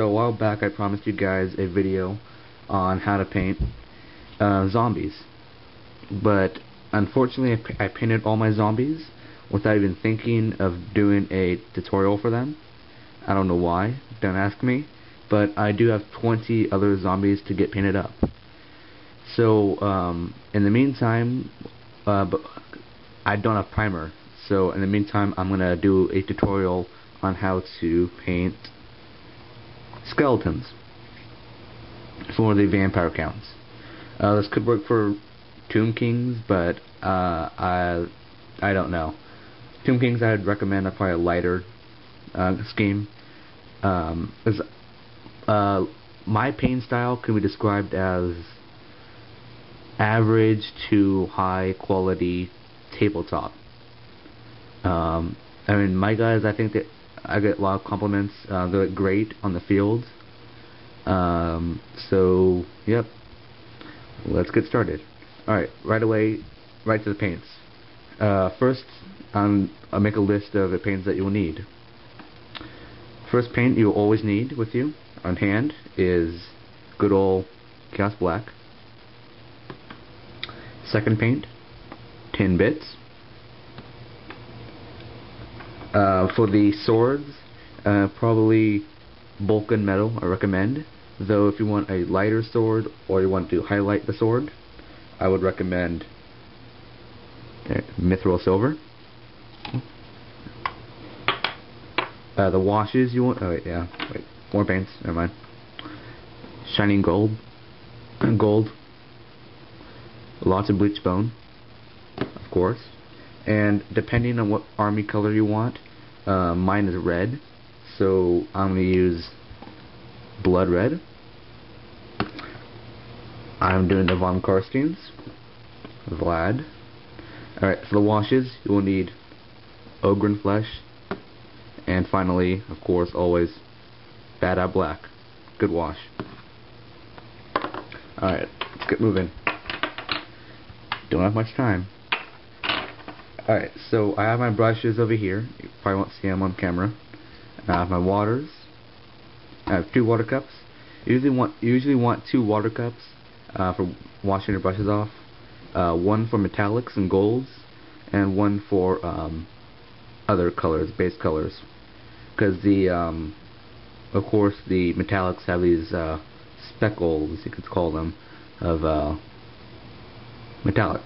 So a while back I promised you guys a video on how to paint zombies, but unfortunately I painted all my zombies without even thinking of doing a tutorial for them. I don't know why, don't ask me, but I do have 20 other zombies to get painted up. So in the meantime, I don't have primer, so in the meantime I'm going to do a tutorial on how to paint skeletons for the vampire counts. This could work for Tomb Kings, but I don't know. Tomb Kings I'd recommend a probably lighter scheme. My paint style can be described as average to high quality tabletop. I mean, my guys, I think that I get a lot of compliments. They look great on the field. So yep, let's get started. Alright, right away, right to the paints. First, I'll make a list of the paints that you'll need. First paint you'll always need with you on hand is good old Chaos Black. Second paint, Tin Bitz. For the swords, probably Boltgun Metal I recommend, though if you want a lighter sword or you want to highlight the sword, I would recommend Mithril Silver. The washes you want, more paints, never mind. Shining Gold, lots of Bleached Bone, of course. And depending on what army color you want, mine is red, so I'm going to use Blood Red. I'm doing the Von Carsteins, Vlad. Alright, for the washes, you will need Ogryn Flesh, and finally, of course, always Badab Black. Good wash. Alright, let's get moving. Don't have much time. Alright, so I have my brushes over here. You probably won't see them on camera. I have my waters. I have 2 water cups. You usually want 2 water cups for washing your brushes off. One for metallics and golds, and one for other colors, base colors. Because of course, the metallics have these speckles, you could call them, of metallic,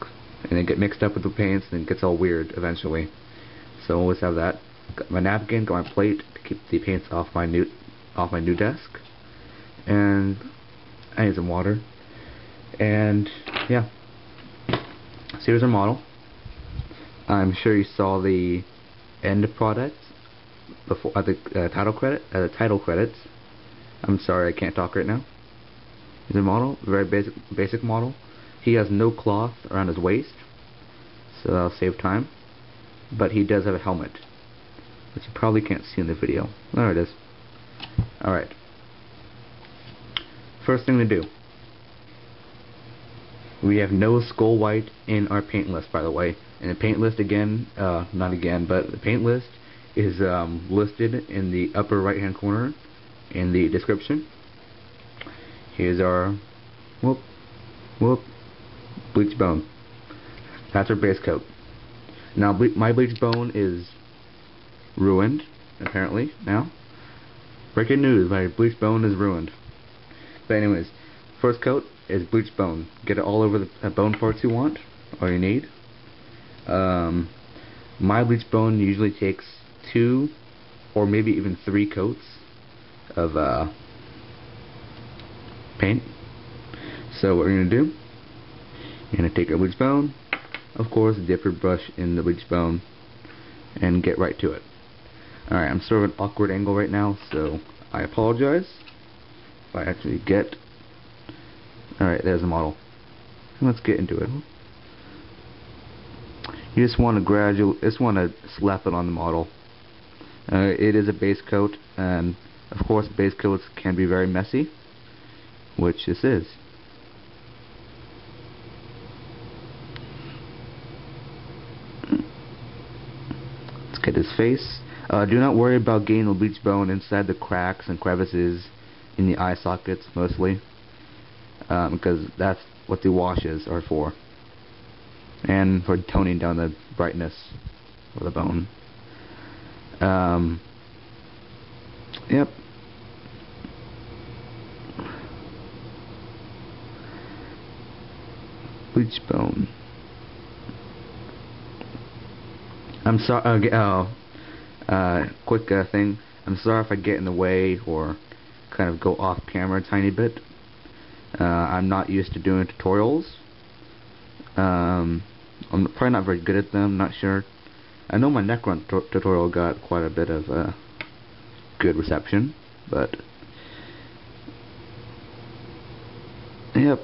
and they get mixed up with the paints and it gets all weird eventually. So I always have that. Got my napkin, got my plate to keep the paints off my new desk, and I need some water. And yeah, so here's our model. I'm sure you saw the end product before at the title credits. I'm sorry, I can't talk right now. Here's a model, very basic model. He has no cloth around his waist, so that'll save time. But he does have a helmet, which you probably can't see in the video. There it is. Alright. First thing to do. We have no skull white in our paint list, by the way. And the paint list the paint list is listed in the upper right hand corner in the description. Here's our Bleached Bone. That's our base coat. Now my Bleached Bone is ruined, apparently, now. Breaking news, my Bleached Bone is ruined. But anyways, first coat is Bleached Bone. Get it all over the bone parts you want, or you need. My Bleached Bone usually takes 2 or maybe even 3 coats of paint. So what we're going to do, you're going to take your bleached bone, of course, dip your brush in the bleached bone, and get right to it. Alright, I'm sort of an awkward angle right now, so I apologize if I actually get... Alright, there's the model. Let's get into it. You just want to slap it on the model. It is a base coat, and of course base coats can be very messy, which this is. His face. Do not worry about getting the bleached bone inside the cracks and crevices in the eye sockets mostly, because that's what the washes are for, and for toning down the brightness of the bone. Yep. Bleached Bone. I'm sorry. Quick thing. I'm sorry if I get in the way or kind of go off camera a tiny bit. I'm not used to doing tutorials. I'm probably not very good at them. Not sure. I know my Necron tutorial got quite a bit of good reception, but yep.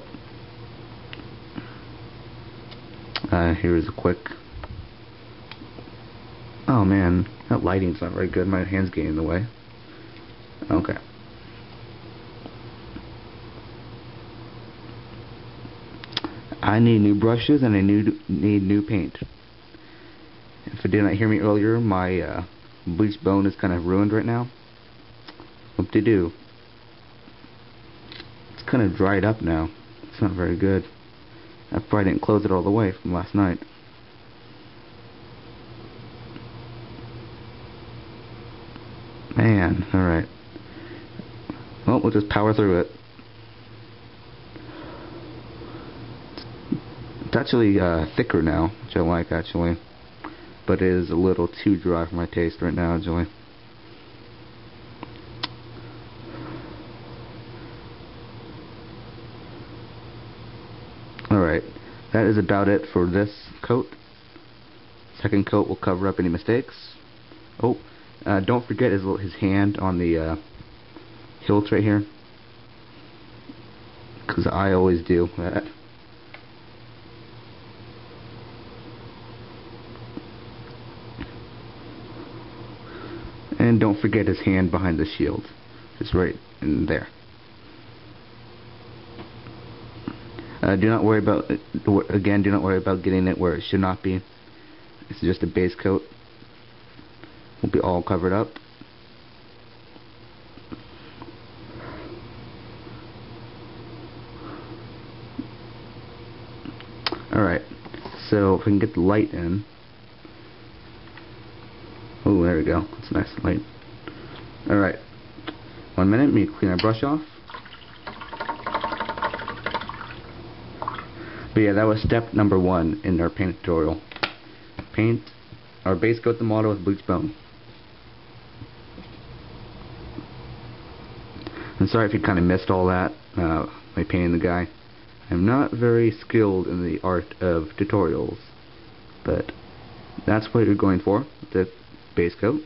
Here's a quick. Oh man, that lighting's not very good. My hand's getting in the way. Okay. I need new brushes and I need new paint. If you did not hear me earlier, my bleached bone is kind of ruined right now. Whoop-de-doo. It's kind of dried up now. It's not very good. I probably didn't close it all the way from last night. Man, alright. Well, we'll just power through it. It's actually thicker now, which I like actually. But it is a little too dry for my taste right now, actually. Alright, that is about it for this coat. Second coat will cover up any mistakes. Oh, don't forget his hand on the hilt right here, because I always do that. And don't forget his hand behind the shield. It's right in there. Do not worry about it. Again, do not worry about getting it where it should not be. It's just a base coat. Will be all covered up. Alright, so if we can get the light in. Oh, there we go. That's a nice light. Alright. 1 minute, let me clean my brush off. But yeah, that was step number one in our paint tutorial. Paint our base coat the model with bleached bone. I'm sorry if you kind of missed all that by painting the guy. I'm not very skilled in the art of tutorials, but that's what you're going for, the base coat.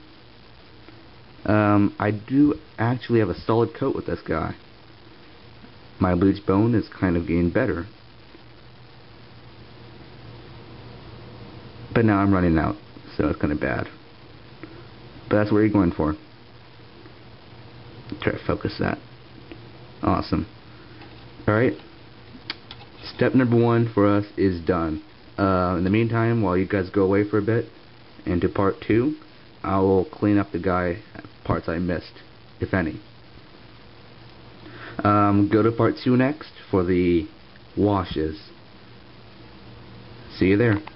I do actually have a solid coat with this guy. My bleached bone is kind of getting better, but now I'm running out, so it's kind of bad. But that's what you're going for. Try to focus that. Awesome. Alright. Step number one for us is done. In the meantime, while you guys go away for a bit, and to part two, I will clean up the guy parts I missed, if any. Go to part two next for the washes. See you there.